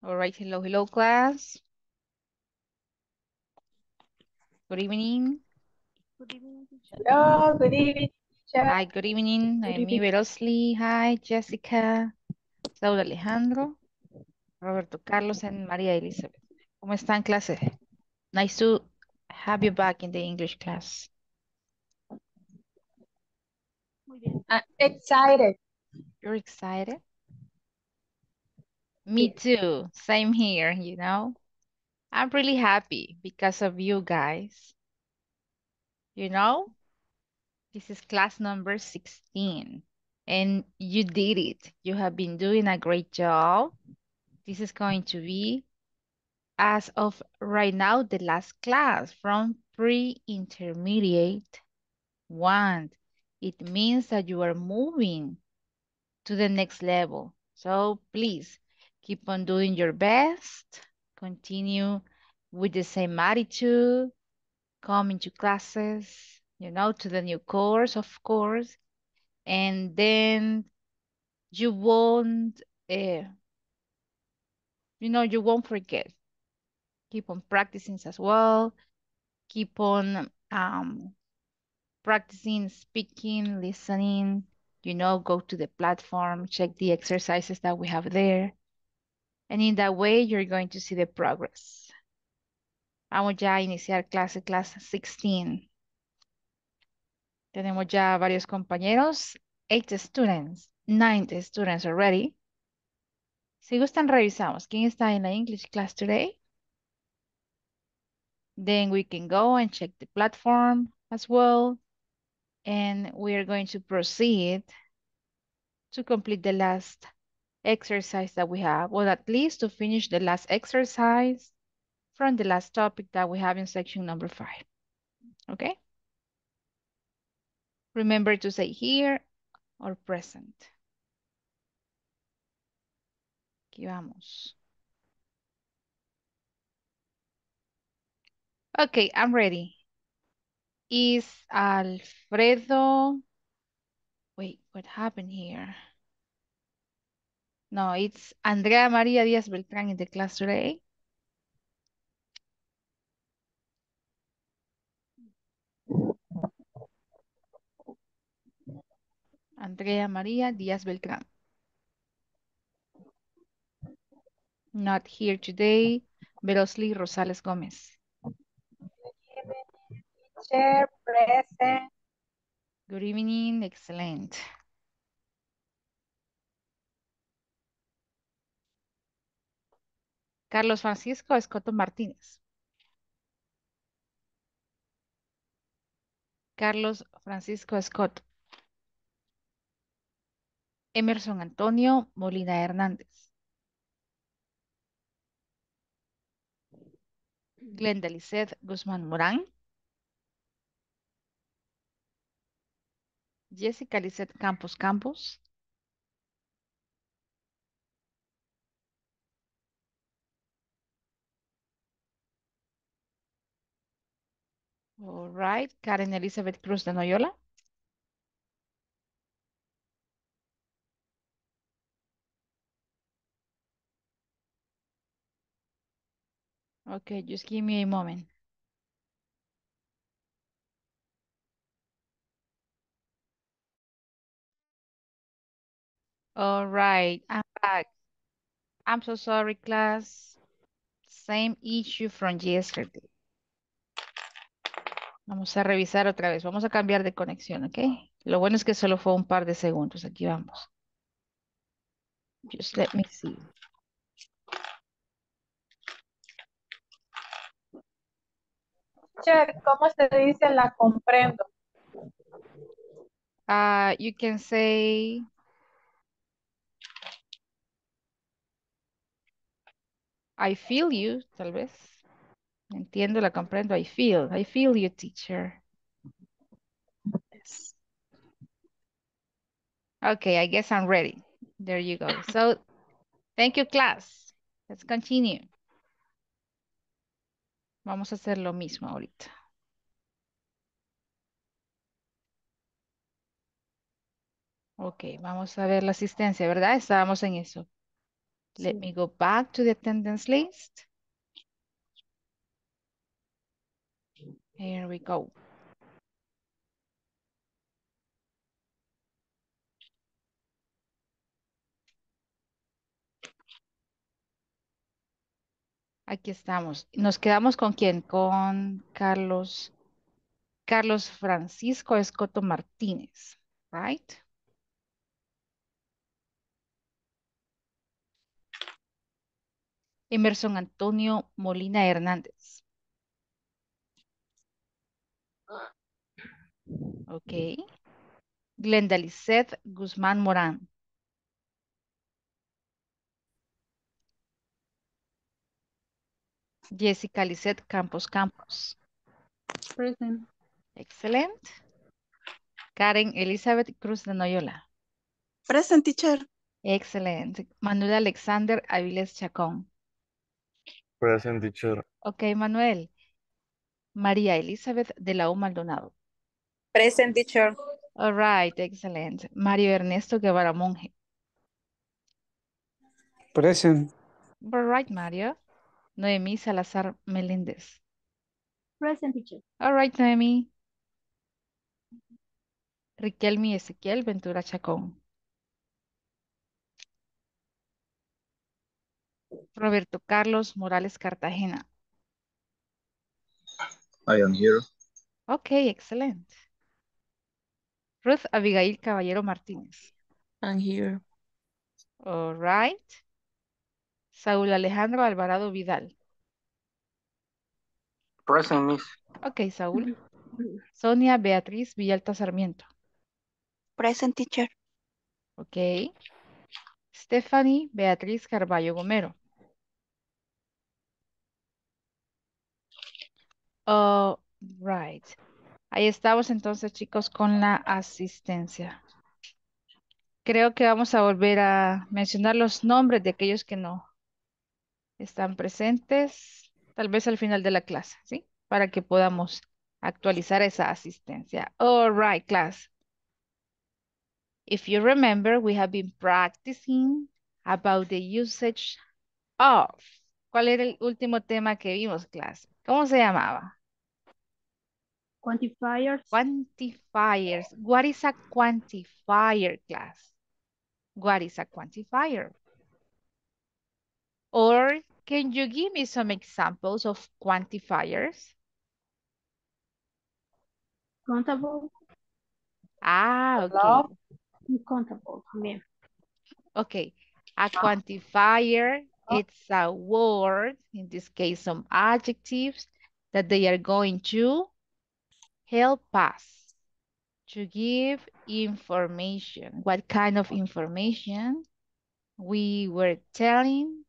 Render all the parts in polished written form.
All right, hello, hello, class. Good evening. Good evening, teacher. Hello, good evening, teacher. Hi, good evening. I'm Iberosli. Hi, Jessica, Saúl Alejandro, Roberto Carlos, and María Elizabeth. ¿Cómo están, clases? Nice to have you back in the English class. Muy bien. I'm excited. You're excited? Me too. Same here, you know. I'm really happy because of you guys. You know, this is class number 16 and you did it. You have been doing a great job. This is going to be, as of right now, the last class from pre-intermediate 1. It means that you are moving to the next level. So please, keep on doing your best. Continue with the same attitude. Come into classes, you know, to the new course, of course. And then you won't, you know, you won't forget. Keep on practicing as well. Keep on practicing, speaking, listening. You know, go to the platform, check the exercises that we have there. And in that way, you're going to see the progress. Vamos ya a iniciar clase 16. Tenemos ya varios compañeros. 9 students already. Si gustan, revisamos. ¿Quién está en la English class today? Then we can go and check the platform as well. And we are going to proceed to complete the last exercise that we have, or at least to finish the last exercise from the last topic that we have in section number 5. Okay? Remember to say here or present. Aquí vamos. Okay, I'm ready. Is Alfredo... Wait, what happened here? No, it's Andrea Maria Díaz Beltrán in the class today. Andrea Maria Díaz Beltrán. Not here today. Verosly Rosales Gómez. Chair present. Good evening. Excellent. Carlos Francisco Escoto Martínez. Carlos Francisco Escoto. Emerson Antonio Molina Hernández. Glenda Lizeth Guzmán Morán. Jessica Lizeth Campos Campos. All right, Karen Elizabeth Cruz de Noyola. Okay, just give me a moment. All right, I'm back. I'm so sorry, class. Same issue from yesterday. Vamos a revisar otra vez. Vamos a cambiar de conexión, ¿ok? Lo bueno es que solo fue un par de segundos. Aquí vamos. Just let me see. Teacher, ¿cómo se dice la comprendo? You can say... I feel you, tal vez. Entiendo, la comprendo. I feel you, teacher. Yes. Okay, I guess I'm ready. There you go. So, thank you, class. Let's continue. Vamos a hacer lo mismo ahorita. Okay, vamos a ver la asistencia, ¿verdad? Estábamos en eso. Let me go back to the attendance list. Here we go. Aquí estamos. ¿Nos quedamos con quién? Con Carlos Francisco Escoto Martínez, right? Emerson Antonio Molina Hernández. Ok. Glenda Lizeth Guzmán Morán. Jessica Lizeth Campos Campos. Present. Excellent. Karen Elizabeth Cruz de Noyola. Present, teacher. Excellent. Manuel Alexander Aviles Chacón. Present, teacher. Okay, Manuel. María Elizabeth de la U Maldonado. Present, teacher. All right, excellent. Mario Ernesto Guevara Monje. Present. All right, Mario. Noemi Salazar Meléndez. Present, teacher. All right, Noemi. Riquelmi Ezequiel Ventura Chacón. Roberto Carlos Morales Cartagena. I am here. Okay, excellent. Ruth Abigail Caballero Martínez. I'm here. All right. Saúl Alejandro Alvarado Vidal. Present, miss. Okay, Saúl. Sonia Beatriz Villalta Sarmiento. Present, teacher. Okay. Stephanie Beatriz Carballo Gomero. All right. Ahí estamos entonces, chicos, con la asistencia. Creo que vamos a volver a mencionar los nombres de aquellos que no están presentes, tal vez al final de la clase, ¿sí? Para que podamos actualizar esa asistencia. All right, class. If you remember, we have been practicing about the usage of. ¿Cuál era el último tema que vimos, clase? ¿Cómo se llamaba? Quantifiers. Quantifiers. What is a quantifier, class? What is a quantifier? Or can you give me some examples of quantifiers? Countable. Ah, okay. Countable. Yeah. Okay. A quantifier, it's a word, in this case, some adjectives that they are going to help us to give information. What kind of information? We were telling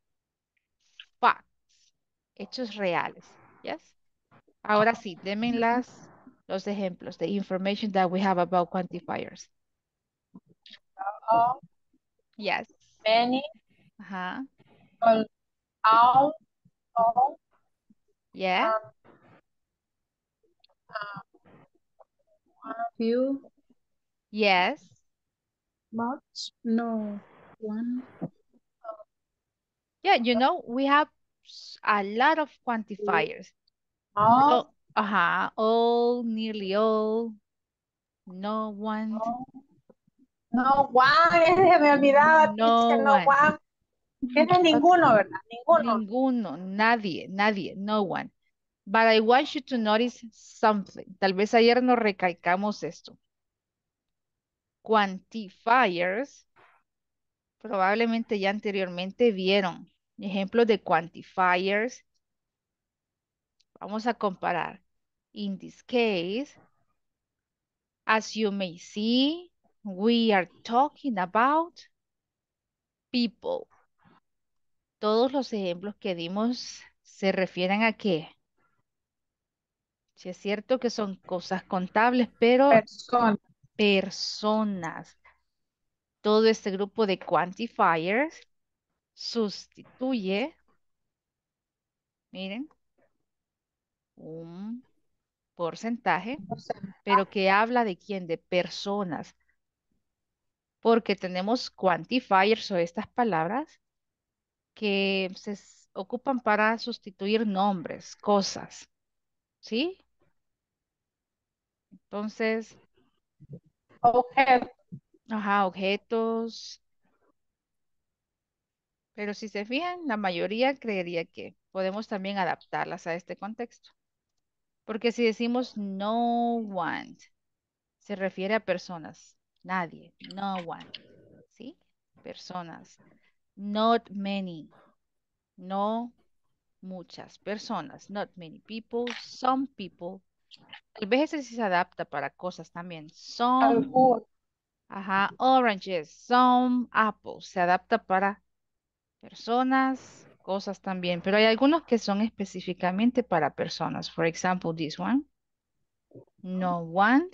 facts, hechos reales, yes? Ahora sí, denme los ejemplos, the information that we have about quantifiers. Yes. Many. Uh-huh. All. Yeah. Few. Yes. Much. No. One. Yeah, you know, we have a lot of quantifiers. All. Oh, uh-huh. All, nearly all. No one. All. No one. Me olvidaba. No, no one. One. Okay. Ninguno, ¿verdad? Ninguno. Ninguno, nadie, no one. But I want you to notice something. Tal vez ayer nos recalcamos esto. Quantifiers, probablemente ya anteriormente vieron ejemplos de quantifiers. Vamos a comparar. In this case, as you may see, we are talking about people. Todos los ejemplos que dimos se refieren a qué. Si es cierto que son cosas contables, pero personas. Todo este grupo de quantifiers sustituye, miren, un porcentaje, pero que habla de quién, de personas. Porque tenemos quantifiers o estas palabras que se ocupan para sustituir nombres, cosas. ¿Sí? Entonces. Objetos. Ajá, objetos. Pero si se fijan, la mayoría creería que podemos también adaptarlas a este contexto. Porque si decimos no one, se refiere a personas. Nadie. No one. ¿Sí? Personas. Not many. No muchas personas. Not many people. Some people. Tal vez ese sí se adapta para cosas también. Some. Ajá. Oranges. Some apples. Se adapta para personas, cosas también. Pero hay algunos que son específicamente para personas. For example, this one. No one.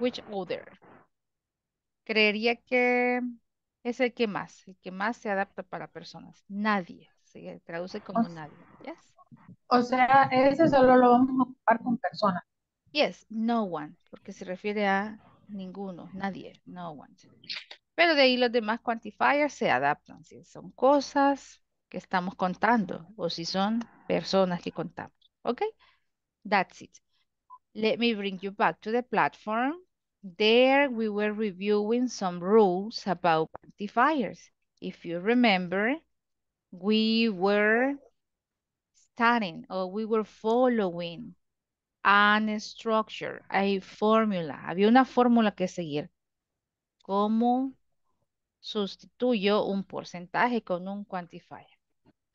Which other? Creería que es el que más se adapta para personas. Nadie, se traduce como nadie. Yes. O sea, ese solo lo vamos a ocupar con personas. Yes, no one, porque se refiere a ninguno, nadie, no one. Pero de ahí los demás quantifiers se adaptan, si son cosas que estamos contando o si son personas que contamos. ¿Ok? That's it. Let me bring you back to the platform. There we were reviewing some rules about quantifiers. If you remember, we were studying or we were following an structure, a formula. Había una fórmula que seguir. ¿Cómo sustituyo un porcentaje con un quantifier?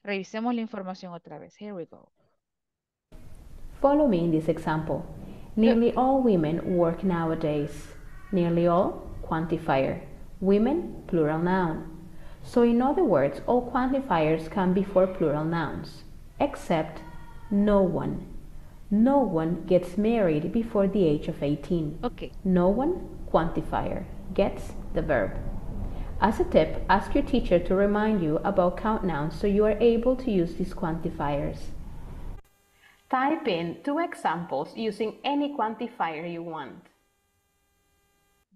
Revisemos la información otra vez. Here we go. Follow me in this example. Nearly all women work nowadays. Nearly all, quantifier. Women, plural noun. So in other words, all quantifiers come before plural nouns, except no one. No one gets married before the age of 18. Okay. No one, quantifier, gets the verb. As a tip, ask your teacher to remind you about count nouns so you are able to use these quantifiers. Type in 2 examples using any quantifier you want.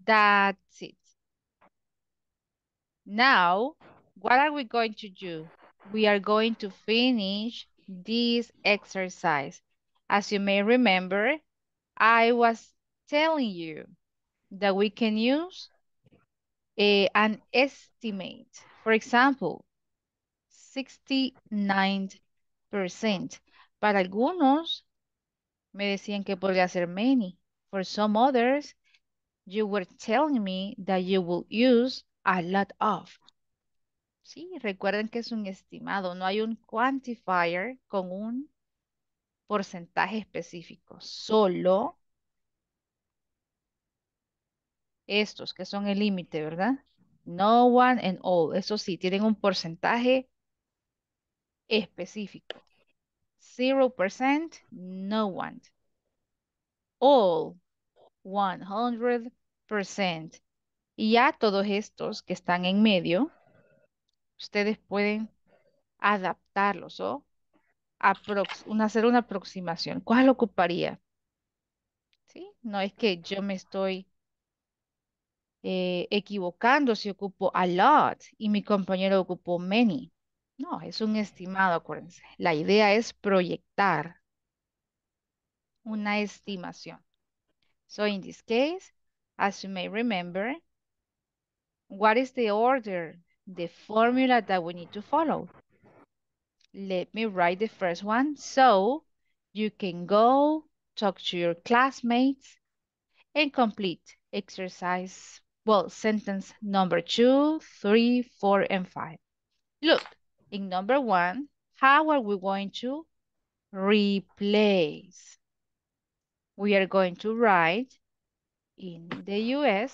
That's it. Now, what are we going to do? We are going to finish this exercise. As you may remember, I was telling you that we can use an estimate. For example, 69%. Para algunos, me decían que podría ser many. For some others, you were telling me that you will use a lot of. Sí, recuerden que es un estimado. No hay un quantifier con un porcentaje específico. Solo estos que son el límite, ¿verdad? No one and all. Eso sí, tienen un porcentaje específico. 0%, no one. All, 100%. Y ya todos estos que están en medio, ustedes pueden adaptarlos o hacer una aproximación. ¿Cuál ocuparía? ¿Sí? No es que yo me estoy equivocando si ocupo a lot y mi compañero ocupó many. No, es un estimado, acuérdense. La idea es proyectar una estimación. So in this case, as you may remember, what is the order, the formula that we need to follow? Let me write the first one so you can go talk to your classmates and complete exercise, well, sentence number 2, 3, 4, and 5. Look. In number 1, how are we going to replace? We are going to write in the US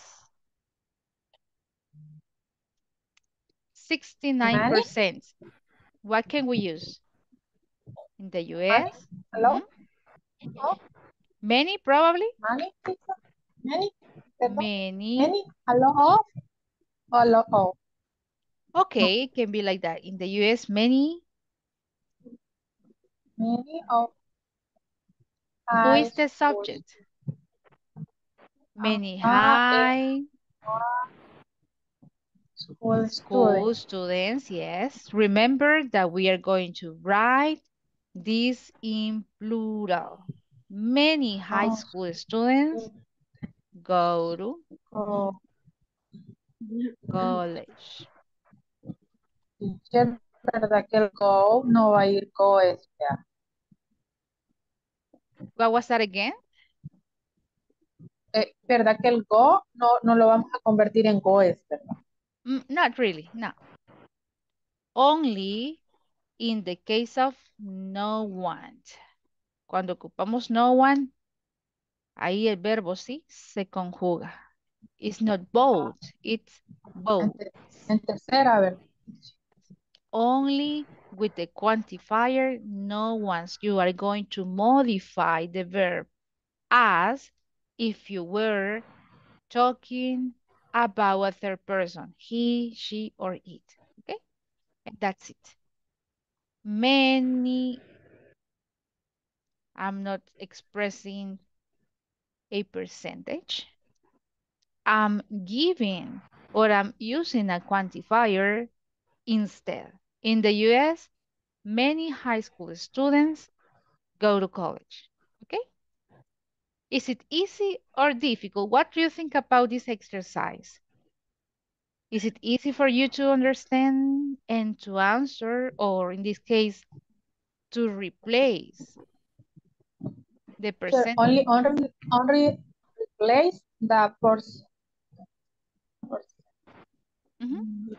69%. What can we use? In the US? Hello? Hello? Many probably? Many? Many? Many? Many? Hello? Hello? Okay, it can be like that. In the US, many. Many of. Who is the subject? Many high. School students, yes. Remember that we are going to write this in plural. Many high school students go to college. Teacher, ¿verdad que el go no va a ir goes? What was that again? ¿Verdad que el go no lo vamos a convertir en goes, verdad? Not really, no. Only in the case of no one. Cuando ocupamos no one, ahí el verbo sí se conjuga. It's not both, it's both. En tercera, ¿verdad? Only with the quantifier no ones. You are going to modify the verb as if you were talking about a third person, he, she, or it. Okay, and that's it. Many, I'm not expressing a percentage. I'm giving or I'm using a quantifier instead. In the US, many high school students go to college. Okay? Is it easy or difficult? What do you think about this exercise? Is it easy for you to understand and to answer, or in this case, to replace the percentage? So only replace the person. Mm-hmm.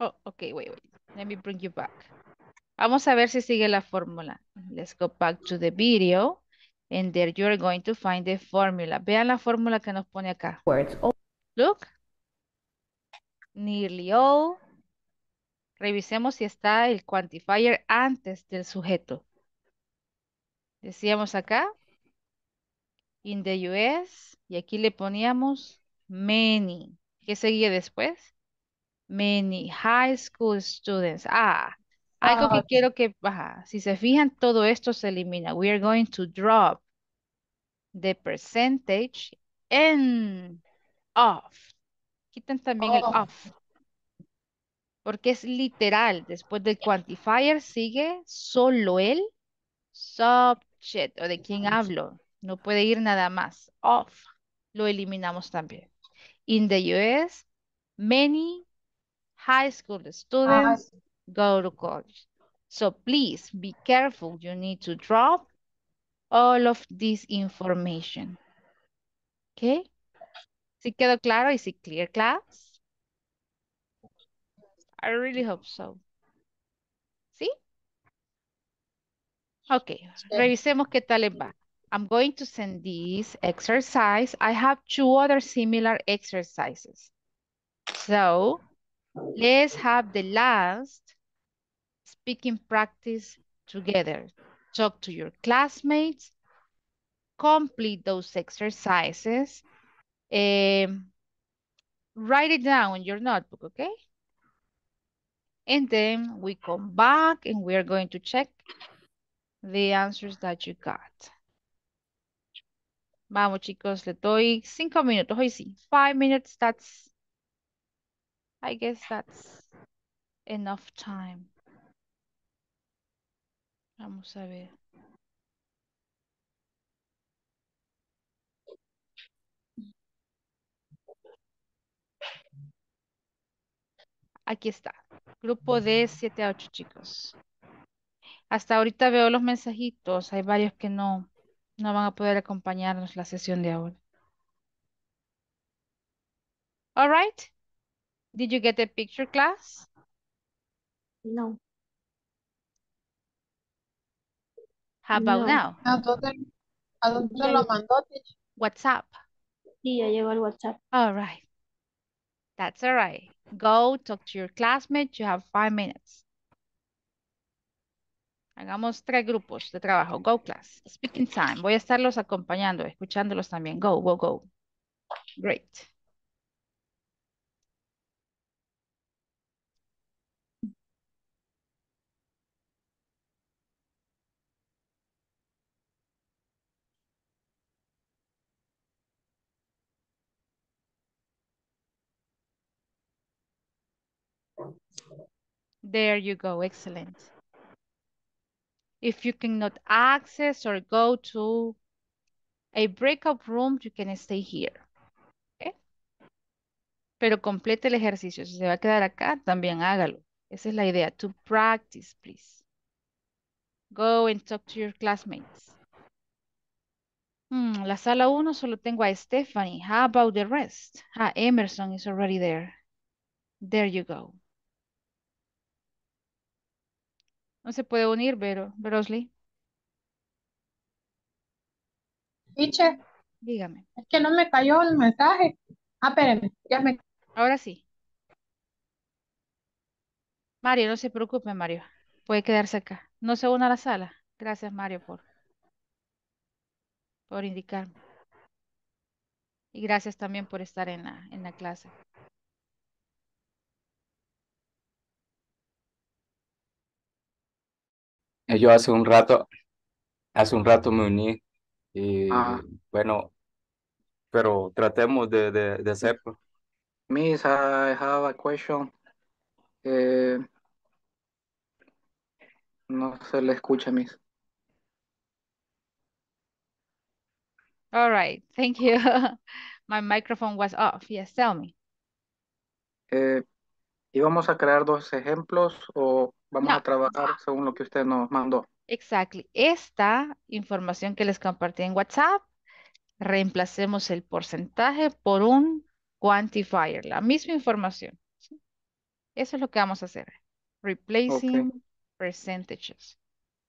Oh, okay, wait. Let me bring you back. Vamos a ver si sigue la fórmula. Let's go back to the video. And there you're going to find the formula. Vean la fórmula que nos pone acá. Words. Look. Nearly all. Revisemos si está el quantifier antes del sujeto. Decíamos acá. In the US. Y aquí le poníamos many. ¿Qué seguía después? Many high school students. Algo que quiero que baja. Si se fijan, todo esto se elimina. We are going to drop the percentage and off. Quiten también el off. Porque es literal. Después del quantifier sigue solo el subject. ¿O de quién hablo? No puede ir nada más. Off. Lo eliminamos también. In the US, many high school students go to college. So please be careful. You need to drop all of this information. Okay? ¿Sí quedó claro? ¿Is it clear, class? I really hope so. ¿Sí? Okay. Revisemos qué tal les va. I'm going to send this exercise. I have two other similar exercises. So let's have the last speaking practice together. Talk to your classmates. Complete those exercises. Write it down in your notebook, okay? And then we come back and we are going to check the answers that you got. Vamos, chicos, le doy 5 minutos. Hoy sí, 5 minutes, I guess that's enough time. Vamos a ver. Aquí está. Grupo de 7 a 8 chicos. Hasta ahorita veo los mensajitos. Hay varios que no van a poder acompañarnos la sesión de ahora. All right. Did you get the picture, class? No. How about now? ¿A dónde lo mandó? WhatsApp. Sí, ya llegó el WhatsApp. All right. That's all right. Go talk to your classmates. You have 5 minutes. Hagamos 3 grupos de trabajo. Go, class. Speaking time. Voy a estarlos acompañando, escuchándolos también. Go, go, go. Great. There you go, excellent. If you cannot access or go to a breakout room, you can stay here. ¿Okay? Pero complete el ejercicio. Si se va a quedar acá, también hágalo. Esa es la idea. To practice, please. Go and talk to your classmates. La sala 1 solo tengo a Stephanie. How about the rest? Ah, Emerson is already there. There you go. No se puede unir, Verosly. Teacher. Dígame. Es que no me cayó el mensaje. Ah, espérame. Ya me... Ahora sí. Mario, no se preocupe, Mario. Puede quedarse acá. No se una a la sala. Gracias, Mario, por indicarme. Y gracias también por estar en la clase. Yo hace un rato me uní y bueno, pero tratemos de hacerlo. Miss, I have a question. No se le escucha, Miss. All right, thank you. My microphone was off. Yes, tell me. ¿Y vamos a crear dos ejemplos o vamos a trabajar según lo que usted nos mandó? Exactly. Esta información que les compartí en WhatsApp, reemplacemos el porcentaje por un quantifier, la misma información. ¿Sí? Eso es lo que vamos a hacer. Replacing percentages.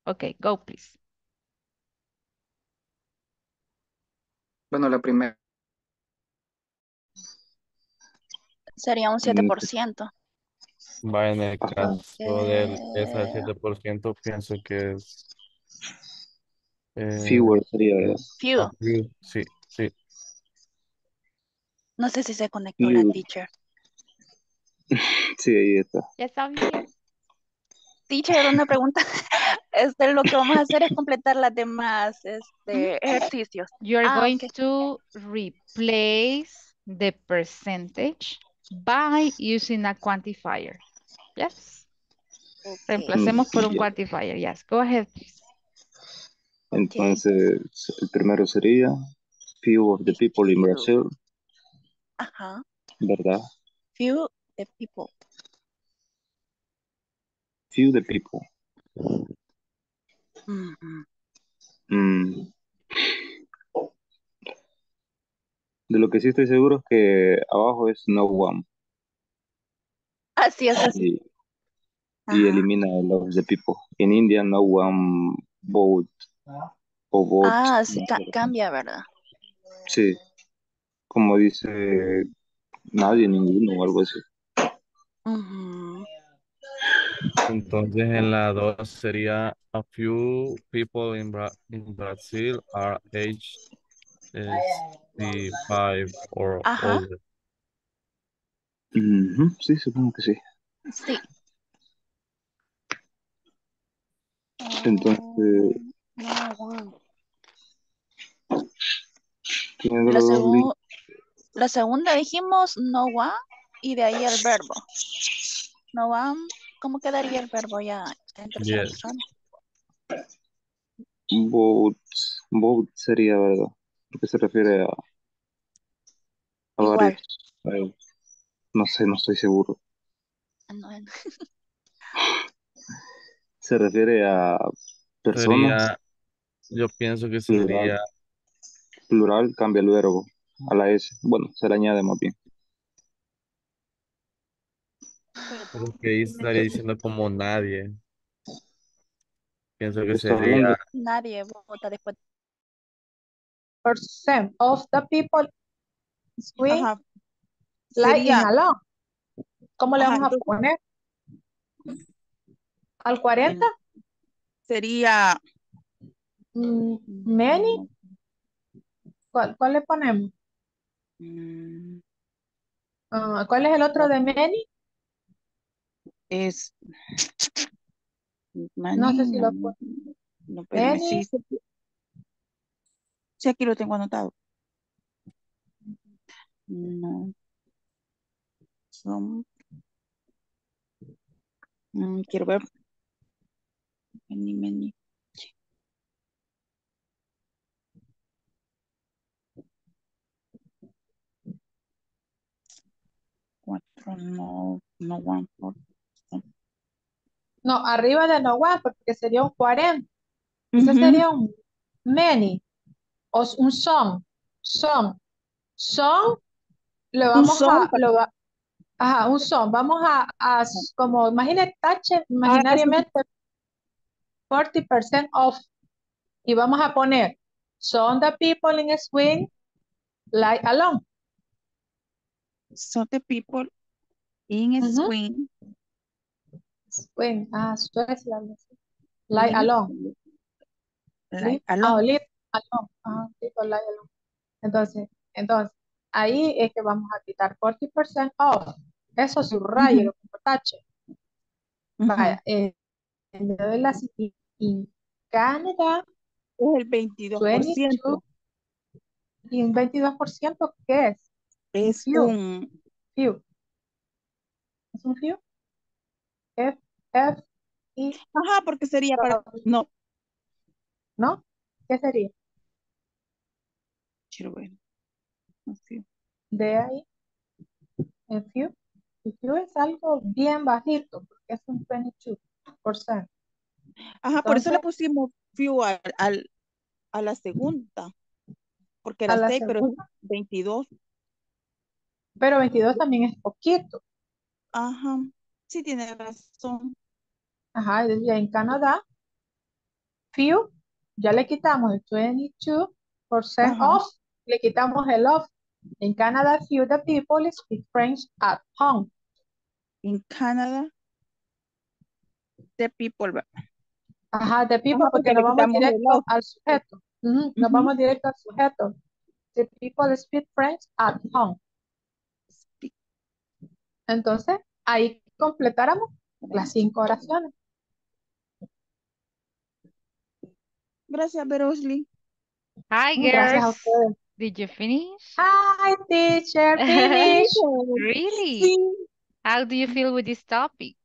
Ok, go please. Bueno, la primera. Sería un 7%. Va en el caso de esa 7%, pienso que es... fewer sería, ¿verdad? Fewer. Sí, sí. No sé si se conectó la teacher. Sí, ahí está. Ya está bien. Teacher, una pregunta. Lo que vamos a hacer es completar las demás ejercicios. You're going to replace the percentage by using a quantifier. Yes. Okay. Reemplacemos por un quantifier. Yes. Go ahead, please. Entonces, el primero sería few of the people in Brazil. Ajá. ¿Verdad? Few the people. Few the people. De lo que sí estoy seguro es que abajo es no one. Así es. Así. Y elimina los de people. En India no one vote. O vote. Ah, sí, cambia, ¿verdad? Sí. Como dice nadie, ninguno o algo así. Entonces en la 2 sería a few people in Brazil are aged 65 or older. Sí, supongo que sí. Sí. Entonces... La segunda dijimos no one y de ahí el verbo. No one, ¿cómo quedaría el verbo ya? Vote sería, ¿verdad? ¿Qué se refiere a varios? No sé, no estoy seguro. No. ¿Se refiere a personas? Yo pienso que sería... Plural cambia el verbo a la S. Bueno, se le añade más bien. Porque ahí estaría diciendo como nadie. Pienso que sería... Nadie vota después. Percent of the people we like in alone. ¿Cómo le vamos a poner? ¿Al 40? Sería many. ¿Cuál le ponemos? ¿Cuál es el otro de many? Es many. No sé si lo pongo. No, pero sí. Sí, aquí lo tengo anotado. No. Son Quiero ver. Many. Cuatro, no one. No, arriba de no one, porque sería un 40. Eso sería un many. O un son. Son. Son. Lo vamos son, a... Lo va, ajá, un son. Vamos a como imagínate, tache, imaginariamente 40% off. Y vamos a poner, son the people in a swing like alone. So the people in a swing. Swing, stress like alone. Like alone. Live alone. People like alone. Entonces, ahí es que vamos a quitar 40% off. Eso subrayo, lo como tache. Vaya, le doy la siguiente. En Canadá es el 22%. ¿Y el 22% qué es? Es few. Un few. ¿Es un few? F, I. Ajá, porque sería para... No. ¿No? ¿Qué sería? Bueno. De ahí, en few. El few es algo bien bajito, porque es un 22%. Ajá, entonces, por eso le pusimos few a la segunda. Porque era 6, pero es 22. Pero 22 también es poquito. Ajá, sí tiene razón. Ajá, en Canadá, few, ya le quitamos el 22% off, le quitamos el off. En Canadá, few the people speak French at home. En Canadá, the people. Ajá, the people, porque nos vamos directo al sujeto. Nos vamos directo al sujeto. The people speak French at home. Entonces, ahí completáramos las 5 oraciones. Gracias, Verosly. Hi, girls. Did you finish? Hi, teacher. Finish. Really? Sí. How do you feel with this topic?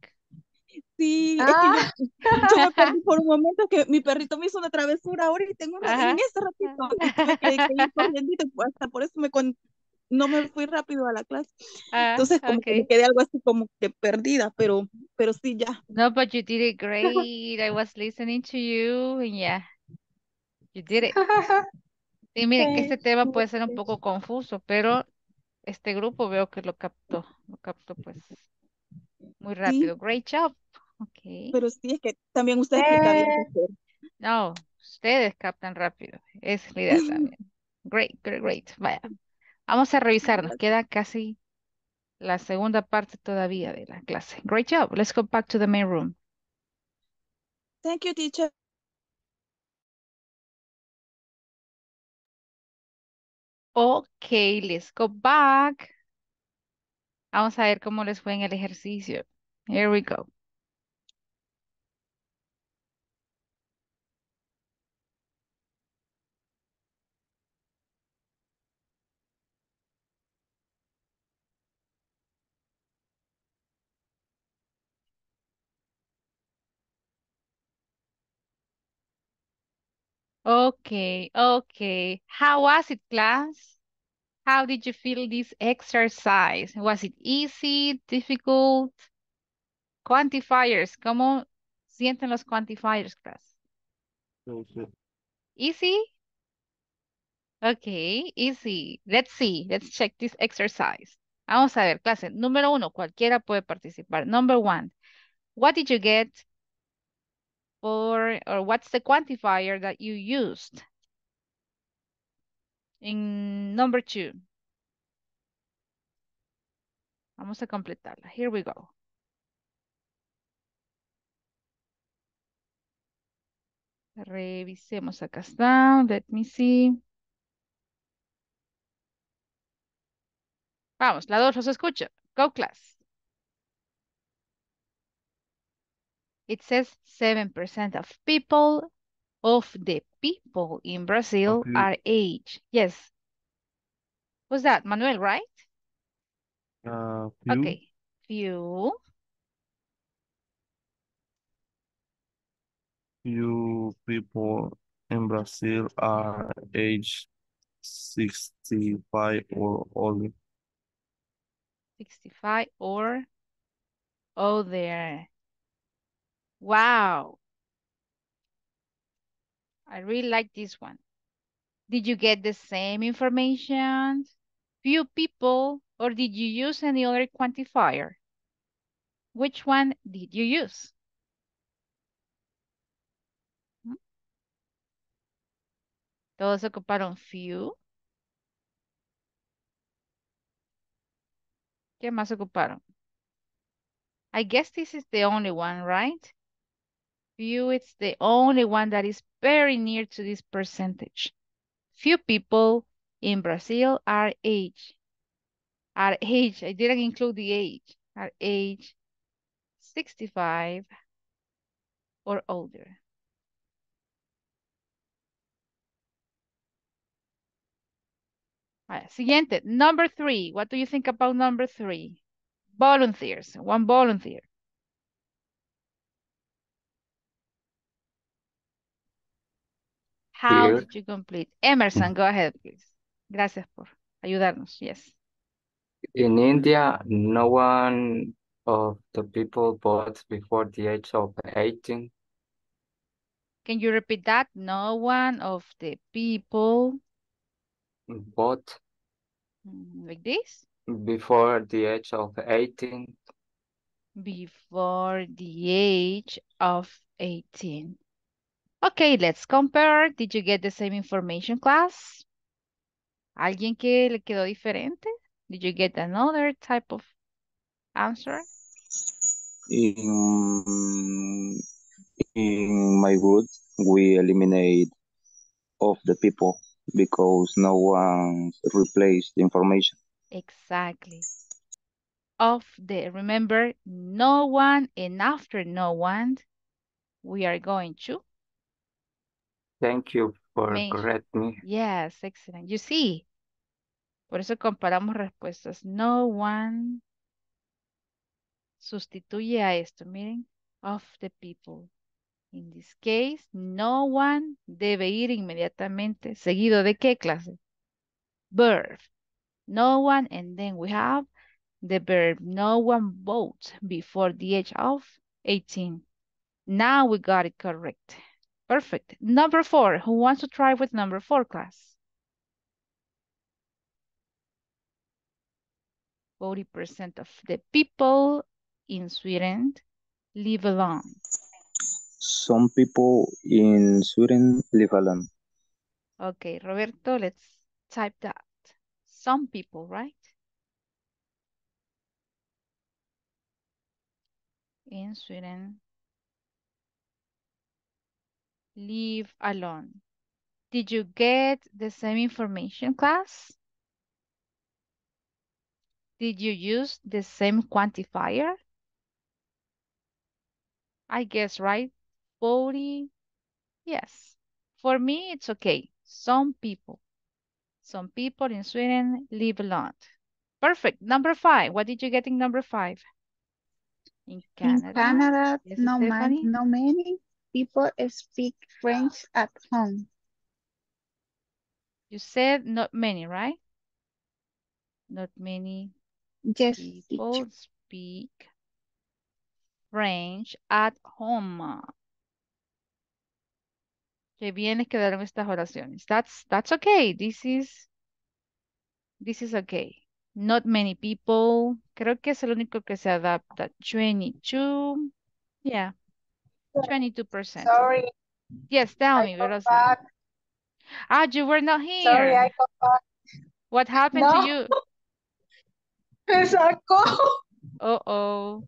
Sí, es que yo me perdí por un momento que mi perrito me hizo una travesura ahora y tengo una en ese ratito. Me quedé corriendo, hasta por eso no me fui rápido a la clase. Entonces como que me quedé algo así como que perdida, pero sí ya. No, but you did it great. I was listening to you and yeah, you did it. Sí, miren que este tema puede ser un poco confuso, pero este grupo veo que lo captó pues muy rápido. Sí. Great job. Okay. Pero sí, es que también ustedes no, ustedes captan rápido. Es la idea también. Great. Vaya. Vamos a revisar. Nos queda casi la segunda parte todavía de la clase. Great job. Let's go back to the main room. Thank you, teacher. Okay, let's go back. Vamos a ver cómo les fue en el ejercicio. Here we go. Okay. How was it, class? How did you feel this exercise? Was it easy, difficult? Quantifiers. ¿Cómo sienten los quantifiers, class? No, sí. Easy? Okay, easy. Let's see. Let's check this exercise. Vamos a ver, clase. Número 1. Cualquiera puede participar. Number 1. What did you get? Or what's the quantifier that you used? In number 2. Vamos a completarla. Here we go. Revisemos acá está. Let me see. Vamos, la 2 los escucha. Go, class. It says 7% of people, of the people in Brazil are aged. Yes. Who's that? Manuel, right? Few. Okay. Few. few people in Brazil are age 65 or older. 65 or older. Wow. I really like this one. Did you get the same information? Few people, or did you use any other quantifier? Which one did you use? Todos ocuparon few. ¿Qué más ocuparon? I guess this is the only one, right? Few, it's the only one that is very near to this percentage. Few people in Brazil are age, I didn't include the age, are age 65 or older. Right, siguiente, number 3. What do you think about number 3? Volunteers, one volunteer. How did you complete? Emerson, go ahead, please. Gracias por ayudarnos. Yes. In India, no one of the people votes before the age of 18. Can you repeat that? No one of the people vote like this? Before the age of 18. Before the age of 18. Okay, let's compare. Did you get the same information, class? ¿Alguien que le quedó diferente? Did you get another type of answer? In my group, we eliminate of the people because no one replaced the information. Exactly. Of the, remember, no one, and after no one, we are going to. Thank you for correcting me. Yes, excellent. You see, por eso comparamos respuestas. No one sustituye a esto, miren, of the people. In this case, no one debe ir inmediatamente. ¿Seguido de qué clase? Verb. No one, and then we have the verb. No one votes before the age of 18. Now we got it correct. Perfect. Number 4. Who wants to try with number 4, class? 40% of the people in Sweden live alone. Some people in Sweden live alone. Okay, Roberto, let's type that. Some people, right? In Sweden live alone. Did you get the same information, class? Did you use the same quantifier? I guess, right? 40. Yes. For me, it's okay. Some people. Some people in Sweden live alone. Perfect. Number 5. What did you get in number 5? In Canada, yes, no many people speak French at home. You said not many, right? Not many people speak French at home. Qué bien les quedaron estas oraciones. That's okay. This is okay. Not many people. Creo que es el único que se adapta. 22. Yeah. 22%. Sorry. Yes, tell me. You were not here. Sorry, I got back. What happened to you? Me sacó. Uh-oh.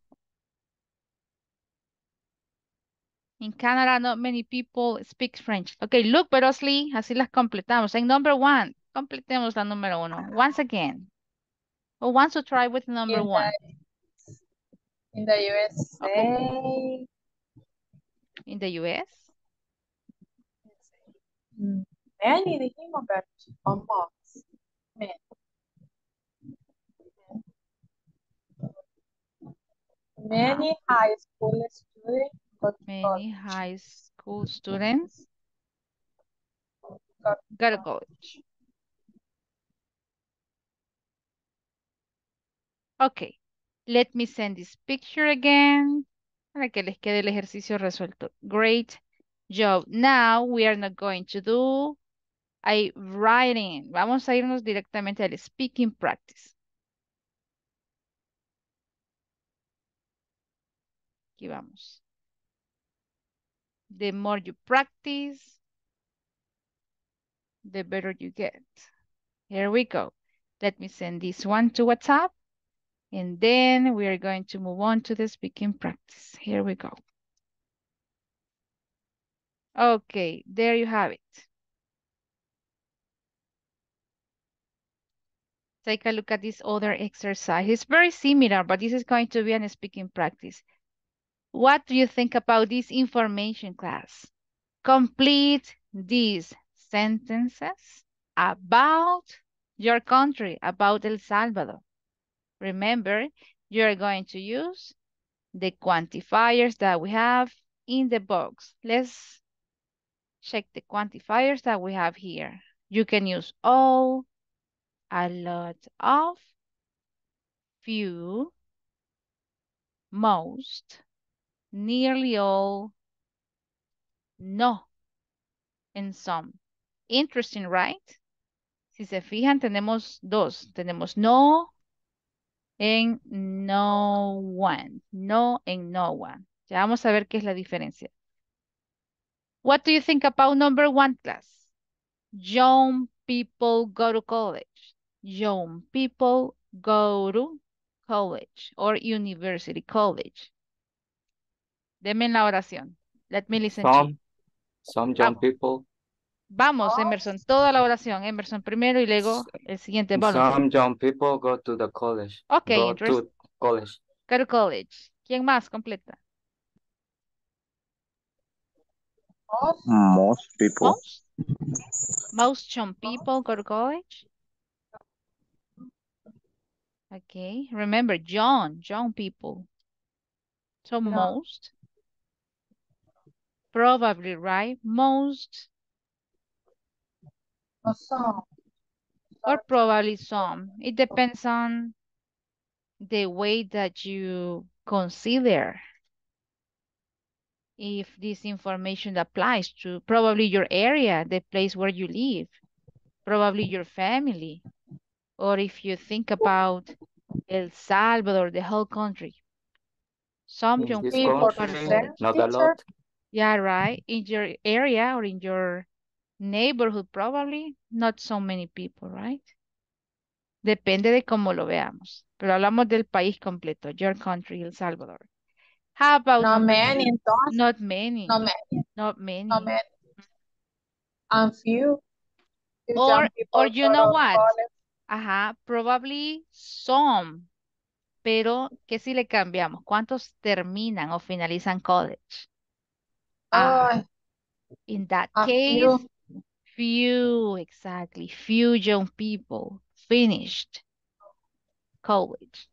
In Canada, not many people speak French. Okay, look, Verosly, así las completamos. And number 1, completemos la número 1. Once again. Who wants to try with number 1? In the USA. Okay. In the US? Many, dijimos, but almost. Many. Many high school students. school students. Garbage. Okay, let me send this picture again para que les quede el ejercicio resuelto. Great job. Now we are not going to do a writing. Vamos a irnos directamente al speaking practice. Aquí vamos. The more you practice, the better you get. Here we go. Let me send this one to WhatsApp. And then we are going to move on to the speaking practice. Here we go. Okay, there you have it. Take a look at this other exercise. It's very similar, but this is going to be a speaking practice. What do you think about this information, class? Complete these sentences about your country, about El Salvador. Remember, you're going to use the quantifiers that we have in the box. Let's check the quantifiers that we have here. You can use all, a lot of, few, most, nearly all, no, and some. Interesting, right? Si se fijan, tenemos dos. Tenemos no en no one. No en no one. Ya vamos a ver qué es la diferencia. What do you think about number one, class? Young people go to college. Young people go to college or university college. Deme la oración. Let me listen to you. Some young people. Vamos, Emerson. Toda la oración. Emerson primero y luego el siguiente. Volunteer. Some young people go to the college. Ok, go to college. Go to college. ¿Quién más completa? Most people. Most young people go to college. Ok. Remember, young people. So no. Most. Probably, right? Most. Some. Or probably some. It depends on the way that you consider if this information applies to probably your area, the place where you live, probably your family, or if you think about El Salvador, the whole country. Some young people, not a lot. Yeah, right. In your area or in your neighborhood, probably not so many people, right? Depende de cómo lo veamos. Pero hablamos del país completo, your country, El Salvador. How about not many, entonces? Not many. Not many. Not many. Not many. And few. Or you know what? Ajá, probably some. Pero, ¿qué si le cambiamos? ¿Cuántos terminan o finalizan college? In that case, few, exactly. Few young people finished college.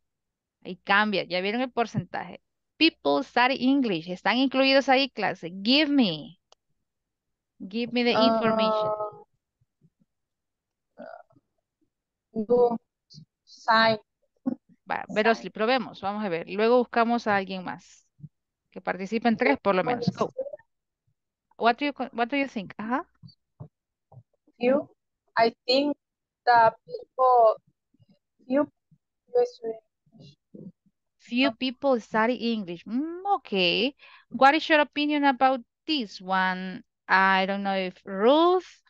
Ahí cambia. Ya vieron el porcentaje. People study English. Están incluidos ahí, clase. Give me the information. Go. Sign. Va, Verosly, probemos. Vamos a ver. Luego buscamos a alguien más. Que participe en tres, por lo menos. Go. What do you think? Few. I think the people few people study English. Okay. What is your opinion about this one? I don't know if Ruth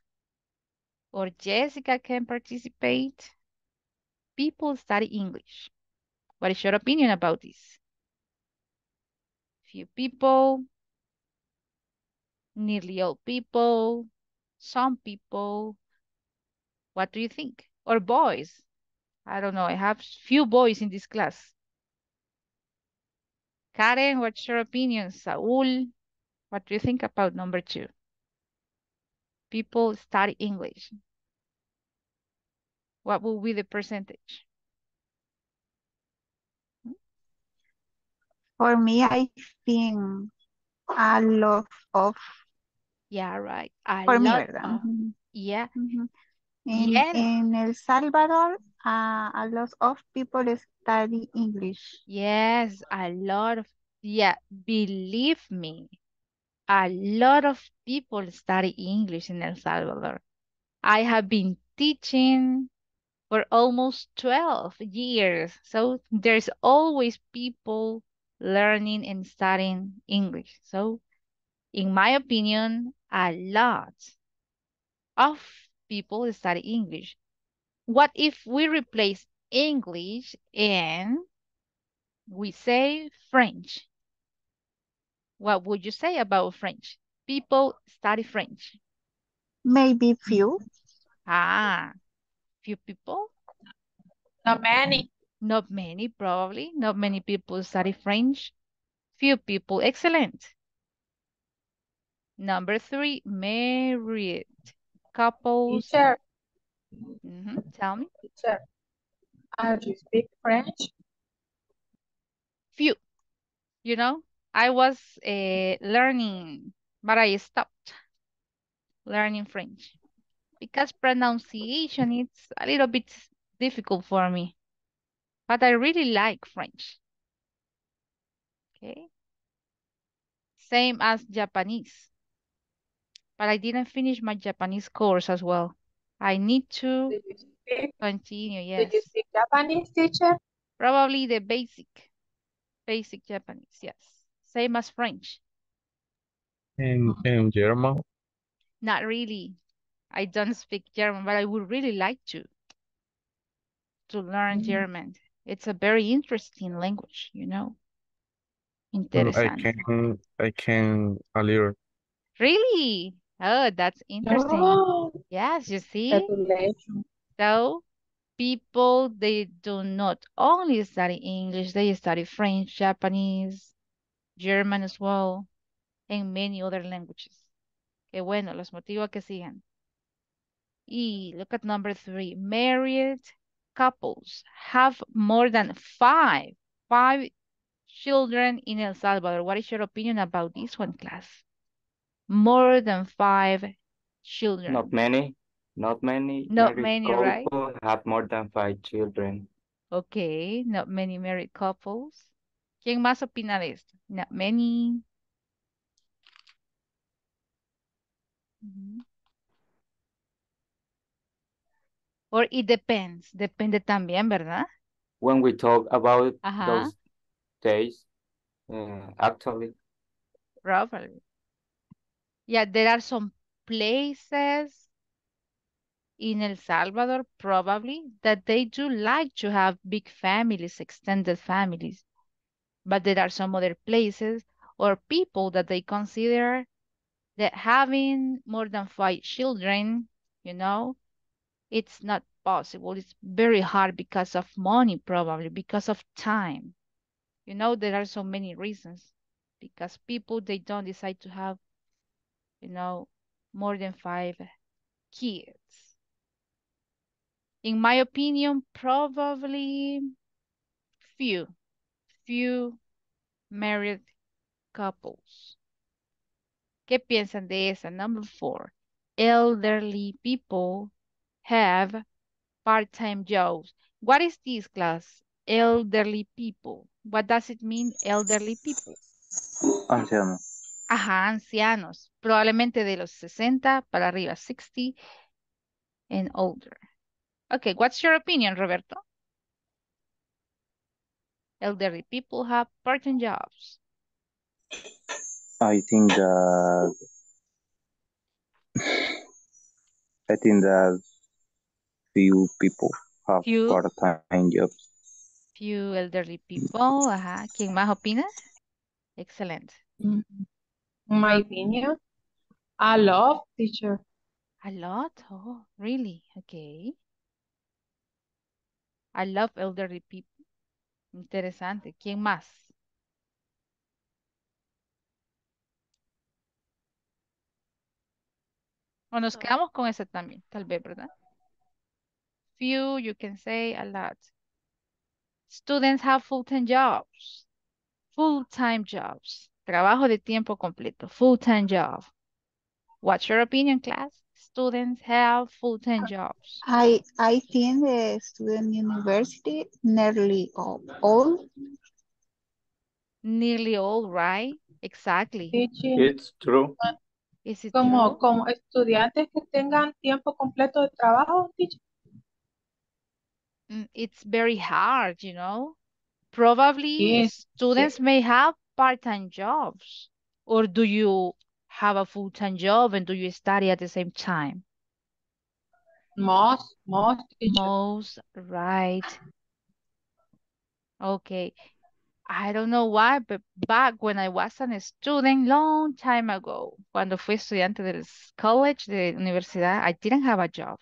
or Jessica can participate. People study English. What is your opinion about this? Few people. Nearly all people, some people. What do you think? Or boys? I don't know. I have few boys in this class. Karen, what's your opinion? Saúl, what do you think about number two? People study English. What will be the percentage? For me, I think a lot of Yeah, right. For me, ¿verdad? Yeah. Mm-hmm. In El Salvador, a lot of people study English. Yes, a lot of, yeah, believe me, a lot of people study English in El Salvador. I have been teaching for almost 12 years, so there's always people learning and studying English. So, in my opinion, a lot of people study English. What if we replace English and we say French? What would you say about French? People study French. Maybe few. Ah, few people? Not many. Not many, probably. Not many people study French. Few people, excellent. Number 3, married couples. Teacher. Tell me. Teacher, do you speak French? Few. You know, I was learning, but I stopped learning French because pronunciation is a little bit difficult for me. But I really like French. Okay. Same as Japanese. But I didn't finish my Japanese course as well. I need to continue, yes. Did you speak Japanese, teacher? Probably the basic Japanese, yes. Same as French. And German? Not really. I don't speak German, but I would really like to learn German. It's a very interesting language, you know. Interesting. I can a little. Really? Oh, that's interesting. Oh. Yes, you see? So, people, they do not only study English, they study French, Japanese, German as well, and many other languages. Que bueno, los motivo a que sigan. Y look at number 3. Married couples have more than five children in El Salvador. What is your opinion about this one, class? More than 5 children. Not many. Not many, right? Have more than 5 children. Okay, not many married couples. ¿Quién más opina de esto? Not many. Or it depends. Depende también, ¿verdad? When we talk about those days, actually. Probably. Yeah, there are some places in El Salvador, probably, that they do like to have big families, extended families. But there are some other places or people that they consider that having more than 5 children, you know, it's not possible. It's very hard because of money, probably, because of time. You know, there are so many reasons. Because people, they don't decide to have, you know, more than 5 kids. In my opinion, probably few married couples. ¿Qué piensan de esa? Number 4. Elderly people have part-time jobs. What is this, class? Elderly people. What does it mean, elderly people? Ancianos. Ajá, ancianos, probablemente de los 60 para arriba, 60 and older. Okay, what's your opinion, Roberto? Elderly people have part-time jobs. I think that few people have part-time jobs. Few elderly people, ajá. ¿Quién más opina? Excelente. My opinion, a lot, teacher. A lot? Oh, really? Okay. I love elderly people. Interesante. ¿Quién más? O nos quedamos con esa también, tal vez, ¿verdad? Few, you can say a lot. Students have full-time jobs. Full-time jobs. Trabajo de tiempo completo, full-time job. What's your opinion, class? Students have full-time jobs. I think the student university nearly all, right? Exactly. It's true. Is it true? Como estudiantes que tengan tiempo completo de trabajo, teacher. It's very hard, you know. Probably yes. Students yes. may have part-time jobs. Or do you have a full-time job and do you study at the same time? Most, right. Okay. I don't know why, but back when I was a student long time ago, cuando fui estudiante del college, de universidad, I didn't have a job.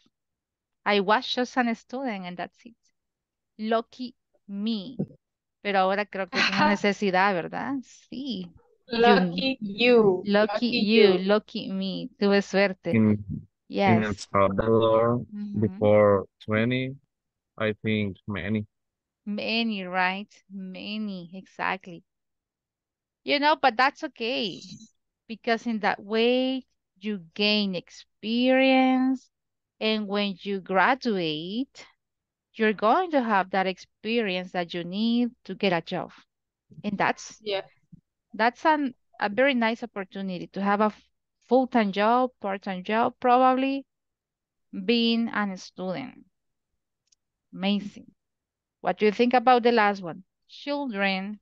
I was just a student and that's it. Lucky me. Pero ahora creo que es una necesidad, ¿verdad? Sí. Lucky you. Lucky me. Tuve suerte. Yes. In El Salvador, before 20, I think many. Many, right? Many, exactly. You know, but that's okay. Because in that way, you gain experience. And when you graduate, you're going to have that experience that you need to get a job. And that's... yeah. That's a very nice opportunity to have a full-time job, part-time job, probably being a student. Amazing. What do you think about the last one? Children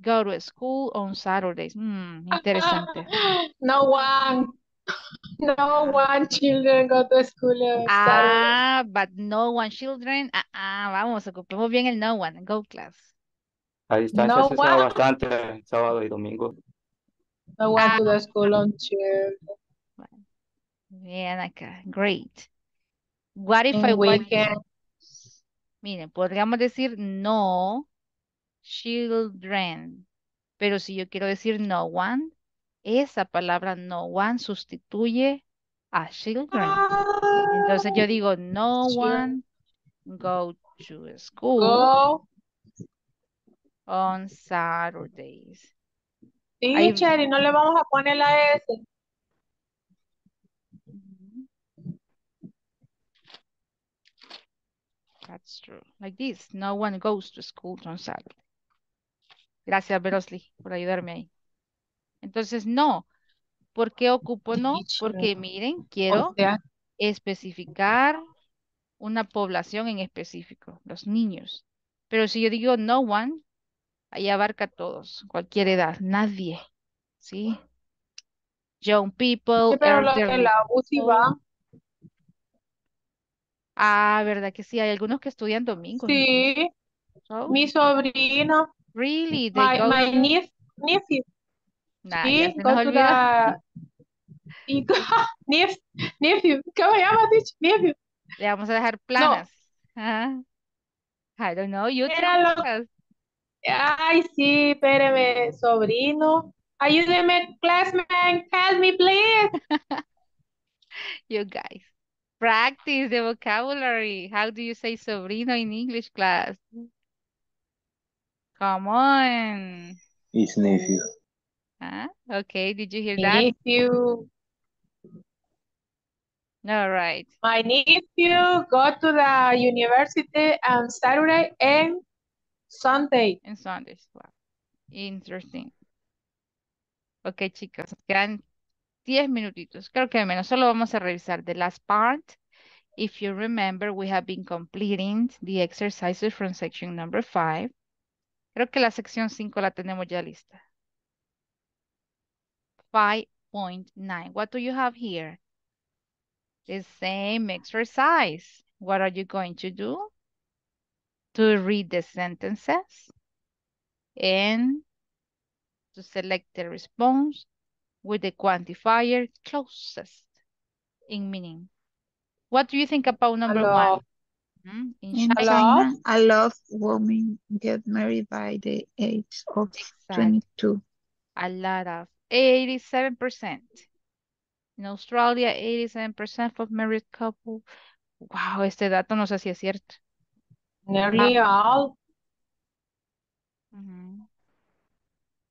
go to school on Saturdays. Interesante. No one children go to school on Saturdays. Ah, but no one children. Vamos, ocupemos bien el no one. Go class. A distancia no se usa bastante sábado y domingo. No one to the school on Tuesday. Bien acá, great. What if I weekend? Miren, podríamos decir no children, pero si yo quiero decir no one, esa palabra no one sustituye a children. Entonces yo digo no one go to school. Go. On Saturdays. Sí, Cherry, no le vamos a poner la S. That's true. Like this, no one goes to school on Saturday. Gracias, Verosly, por ayudarme ahí. Entonces, no. ¿Por qué ocupo no? Porque, miren, quiero especificar una población en específico, los niños. Pero si yo digo no one, ahí abarca a todos, cualquier edad, nadie, ¿sí? Young people. Sí, pero los de la UCI van. Ah, ¿verdad que sí? Hay algunos que estudian domingos. Sí, ¿no? So, mi sobrina. Really? My niece. Nah, sí, con la... Niece. ¿Qué me llama, Dich? Niece. Le vamos a dejar planas. No. ¿Ah? I don't know, you tell. Ay, sí, espéreme, sobrino. Ayúdeme, classmate, help me, please. You guys, practice the vocabulary. How do you say sobrino in English class? Come on. It's nephew. Huh? Okay, did you hear that? Nephew. All right. My nephew go to the university on Saturday and Sunday. And Sundays. Wow. Interesting. Ok, chicos. Quedan 10 minutitos. Creo que menos. Solo vamos a revisar the last part. If you remember, we have been completing the exercises from section number 5. Creo que la sección 5 la tenemos ya lista. 5.9. What do you have here? The same exercise. What are you going to do? To read the sentences and to select the response with the quantifier closest in meaning. What do you think about number one? In China, a lot of women get married by the age of 22. A lot of 87%. In Australia, 87% of married couples. Wow, este dato no sé si es cierto. Nearly all.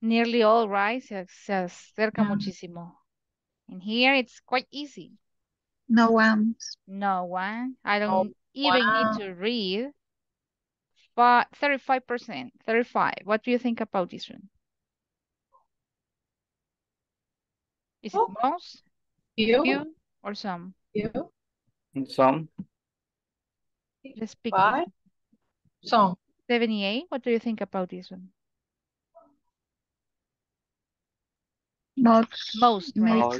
Nearly all, right? Se acerca muchísimo. And here it's quite easy. No one. No one. I don't even need to read. But 35%, 35. What do you think about this one? Is it most? You or some? You. Some. Just pick five. Some. 78. What do you think about this one? Not most, right?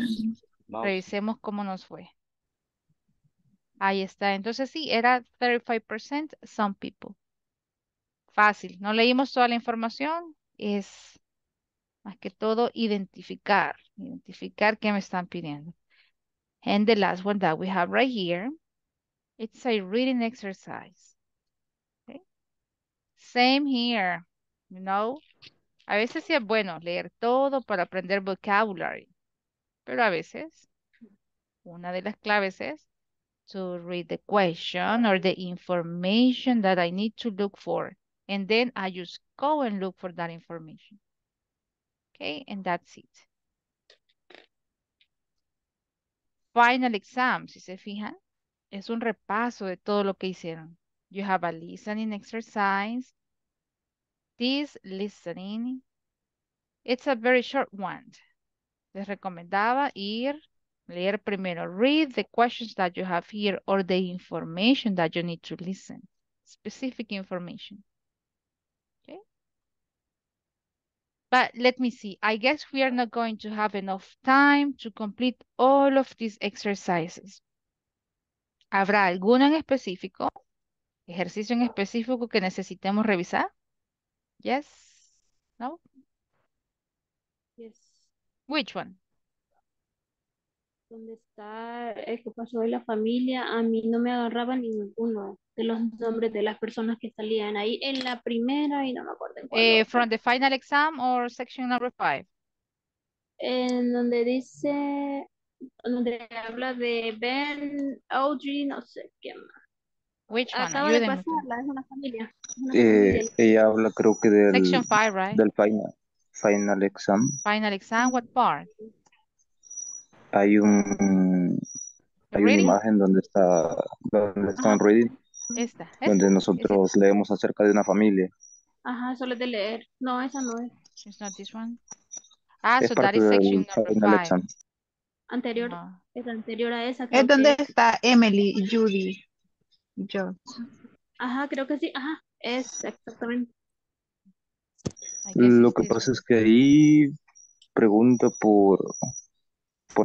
Revisemos cómo nos fue. Ahí está. Entonces sí, era 35% some people. Fácil. No leímos toda la información. Es más que todo identificar. Identificar qué me están pidiendo. And the last one that we have right here. It's a reading exercise. Okay. Same here. You know. A veces sí es bueno leer todo para aprender vocabulary. Pero a veces, una de las claves es to read the question or the information that I need to look for. And then I just go and look for that information. Okay, and that's it. Final exam, si se fijan, es un repaso de todo lo que hicieron. You have a listening exercise. This listening, it's a very short one. Les recomendaba ir, leer primero. Read the questions that you have here or the information that you need to listen. Specific information. Okay. But let me see. I guess we are not going to have enough time to complete all of these exercises. ¿Habrá alguno en específico? ¿Ejercicio en específico que necesitemos revisar? Yes? No? Yes. Which one? Donde está el que pasó de la familia, a mí no me agarraba ninguno de los nombres de las personas que salían ahí en la primera y no me acuerdo. From the final exam or section number 5? En donde dice, donde habla de Ben, Audrey, no sé qué más. Which one? Acaba de pasarla, es una familia. Ella habla creo que del, Section 5, right? Del final exam. Final exam, what part? Hay una imagen donde están reading. Esta. Donde nosotros leemos acerca de una familia. Ajá, solo es de leer. No, esa no es. It's not this one. Ah, es so that is section number 5. Anterior, no. Es anterior a esa. Es donde está Emily y Judy. Yo. Ajá, creo que sí. Ajá, es exactamente. Lo que pasa es que ahí pregunta por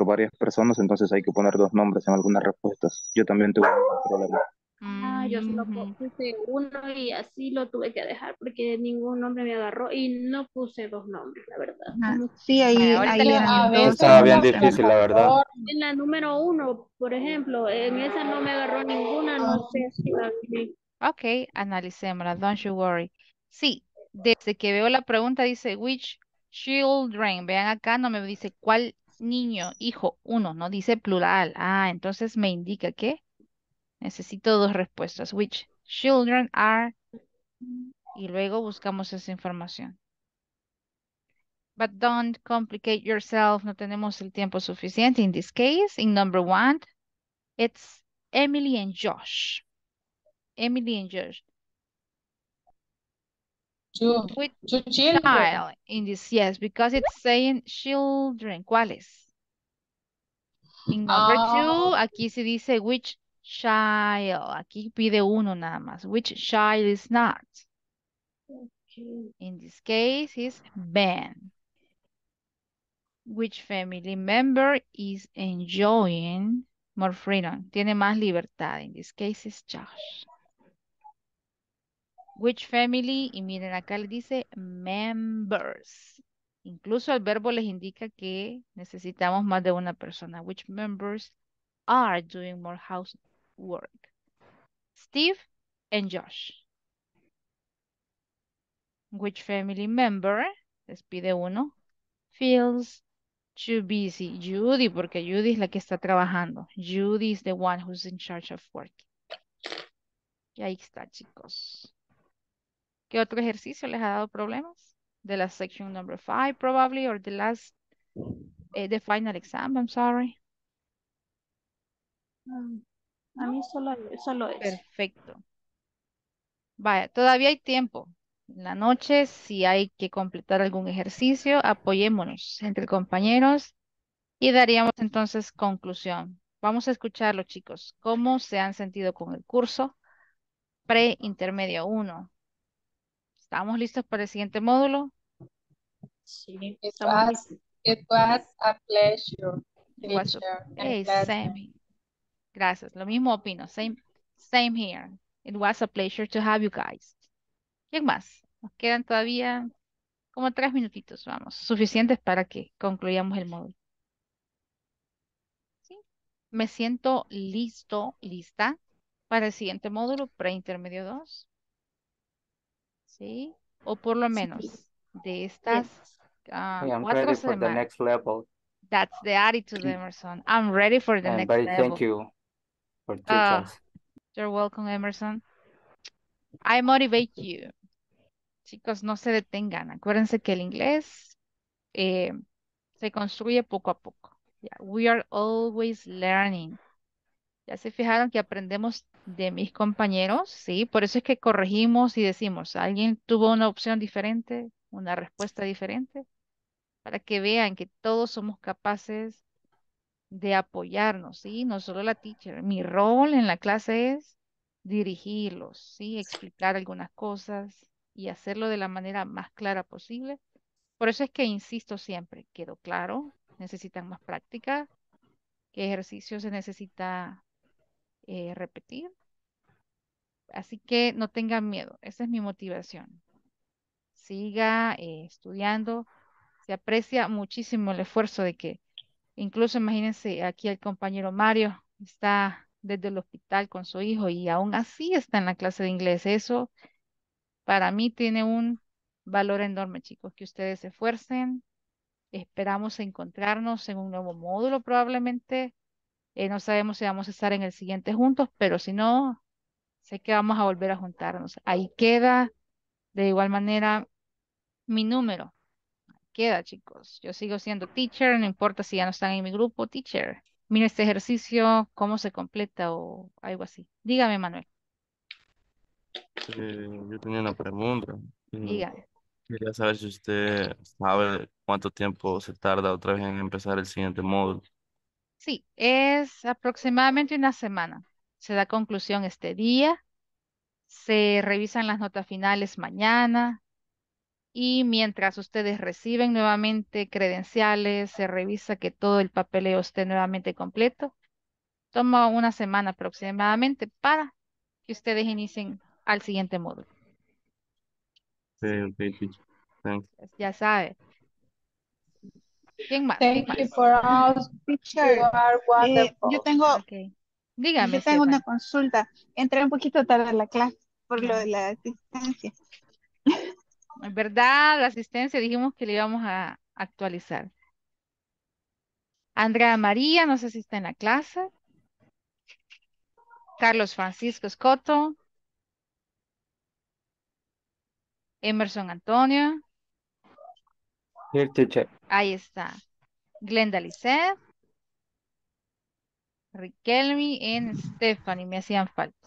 varias personas, entonces hay que poner dos nombres en algunas respuestas. Yo también tuve un problema. Yo solo puse uno y así lo tuve que dejar porque ningún nombre me agarró y no puse dos nombres, la verdad. Sí, ahí estaba bien difícil, la verdad. En la número 1, por ejemplo, en esa no me agarró ninguna, no sé si la vi. Ok, analicémosla, don't you worry. Sí, desde que veo la pregunta dice, which children, vean acá, no me dice cuál niño, hijo, uno, no dice plural. Ah, entonces me indica que necesito dos respuestas. Which children are... Y luego buscamos esa información. But don't complicate yourself. No tenemos el tiempo suficiente. In this case, in number 1, it's Emily and Josh. Emily and Josh. Two children. Child in this, yes, because it's saying children. ¿Cuáles? In number 2, aquí se dice which child. Aquí pide uno nada más. Which child is not? Okay. In this case, is Ben. Which family member is enjoying more freedom? Tiene más libertad. In this case, is Josh. Which family, y miren acá le dice members. Incluso el verbo les indica que necesitamos más de una persona. Which members are doing more housework? Steve and Josh. Which family member, les pide uno, feels too busy? Judy, porque Judy es la que está trabajando. Judy is the one who's in charge of work. Y ahí está, chicos. ¿Qué otro ejercicio les ha dado problemas? The last section number 5 probably, or the last the final exam, I'm sorry. A mí solo es. Perfecto. Vaya, todavía hay tiempo. En la noche, si hay que completar algún ejercicio, apoyémonos entre compañeros y daríamos entonces conclusión. Vamos a escucharlo, chicos. ¿Cómo se han sentido con el curso pre-intermedio 1? ¿Estamos listos para el siguiente módulo? Sí. It was a pleasure. Same. Gracias. Lo mismo opino. Same here. It was a pleasure to have you guys. ¿Quién más? Nos quedan todavía como 3 minutitos, vamos, suficientes para que concluyamos el módulo. ¿Sí? Me siento listo, lista para el siguiente módulo, preintermedio 2. ¿Sí? O por lo menos de estas 4 semanas. The next level. That's the attitude, Emerson. I'm ready for the next level. Thank you for teaching us. You're welcome, Emerson. I motivate you. Chicos, no se detengan. Acuérdense que el inglés se construye poco a poco. Yeah, we are always learning. Ya se fijaron que aprendemos de mis compañeros, ¿sí? Por eso es que corregimos y decimos, alguien tuvo una opción diferente, una respuesta diferente, para que vean que todos somos capaces de apoyarnos, ¿sí? No solo la teacher. Mi rol en la clase es dirigirlos, ¿sí? Explicar algunas cosas y hacerlo de la manera más clara posible. Por eso es que insisto siempre, quedó claro, necesitan más práctica, qué ejercicio se necesita repetir. Así que no tengan miedo, esa es mi motivación. Siga estudiando, se aprecia muchísimo el esfuerzo de que, incluso imagínense aquí el compañero Mario, está desde el hospital con su hijo y aún así está en la clase de inglés. Eso para mí tiene un valor enorme, chicos, que ustedes se esfuercen. Esperamos encontrarnos en un nuevo módulo probablemente. No sabemos si vamos a estar en el siguiente juntos, pero si no, sé que vamos a volver a juntarnos. Ahí queda de igual manera mi número. Ahí queda, chicos. Yo sigo siendo teacher, no importa si ya no están en mi grupo, teacher. Mira este ejercicio, cómo se completa o algo así. Dígame, Manuel. Yo tenía una pregunta. Dígame. Quería saber si usted sabe cuánto tiempo se tarda otra vez en empezar el siguiente módulo. Sí, es aproximadamente una semana. Se da conclusión este día. Se revisan las notas finales mañana. Y mientras ustedes reciben nuevamente credenciales, se revisa que todo el papeleo esté nuevamente completo. Toma una semana aproximadamente para que ustedes inicien al siguiente módulo. Thanks. Ya sabe. ¿Quién más? Thank you for us, teacher. Yo tengo, dígame, yo tengo una consulta. Entré un poquito tarde en la clase por lo de la asistencia. En verdad, la asistencia dijimos que le íbamos a actualizar. Andrea María, no sé si está en la clase. Carlos Francisco Escoto. Emerson Antonio. Here, teacher. Ahí está. Glenda Lizeth. Riquelmi y Stephanie, me hacían falta.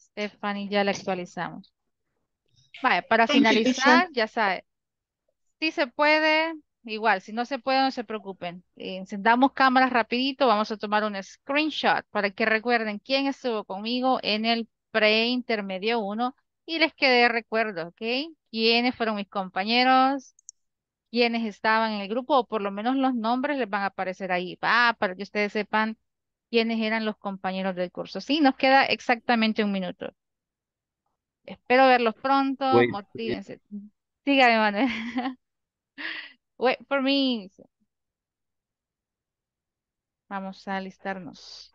Stephanie ya la actualizamos. Vale, para finalizar, ya sabe, si se puede, igual, si no se puede, no se preocupen. Encendamos cámaras rapidito, vamos a tomar un screenshot para que recuerden quién estuvo conmigo en el preintermedio 1 y les quede recuerdo, ¿ok? Quiénes fueron mis compañeros, quiénes estaban en el grupo, o por lo menos los nombres les van a aparecer ahí, para que ustedes sepan quiénes eran los compañeros del curso. Sí, nos queda exactamente 1 minuto. Espero verlos pronto. Wait. Motívense. Dígame, Manuel. Wait for me. Vamos a alistarnos.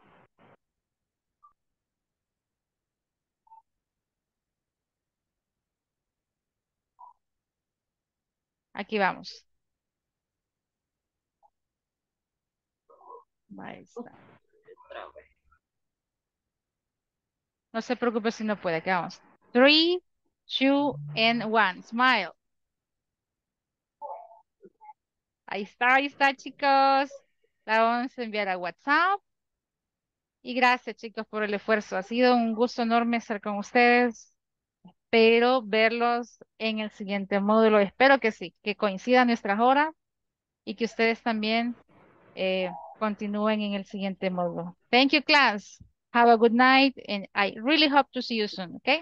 Aquí vamos. Ahí está. No se preocupe si no puede. Aquí vamos. 3, 2, and 1. Smile. Ahí está, chicos. La vamos a enviar a WhatsApp. Y gracias, chicos, por el esfuerzo. Ha sido un gusto enorme estar con ustedes. Espero verlos en el siguiente módulo. Espero que sí, que coincidan nuestras horas y que ustedes también continúen en el siguiente módulo. Thank you, class. Have a good night, and I really hope to see you soon, okay?